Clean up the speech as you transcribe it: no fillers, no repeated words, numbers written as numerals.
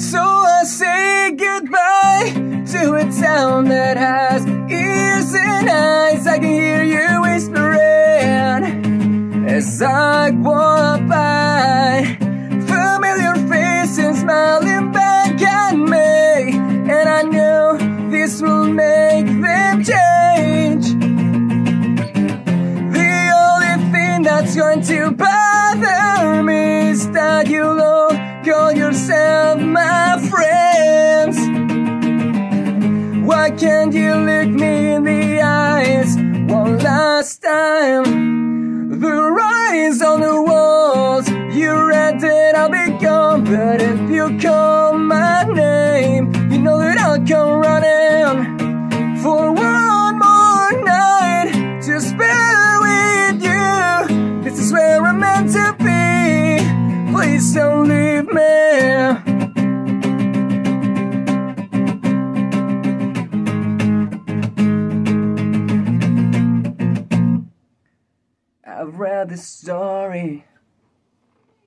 So I say goodbye to a town that has ears and eyes. I can hear you whispering as I walk by, familiar faces smiling back at me, and I know this will make them change. The only thing that's going to bother me is that you all call yourself my friends. Why can't you look me in the eyes one last time? The writing's on the walls, you read it, I'll be gone. But if you call my name, you know that I'll come running for one more night to spend with you. This is where I'm meant to be. Please don't leave me. I've read the story.